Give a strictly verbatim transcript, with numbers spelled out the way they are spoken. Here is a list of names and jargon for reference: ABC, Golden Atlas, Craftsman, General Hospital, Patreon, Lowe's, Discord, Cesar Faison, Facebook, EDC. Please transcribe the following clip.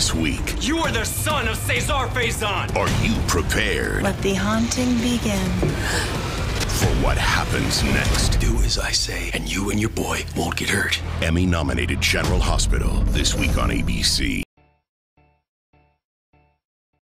this week. You are the son of Cesar Faison. Are you prepared? Let the haunting begin. For what happens next. Do as I say, and you and your boy won't get hurt. Emmy-nominated General Hospital, this week on A B C.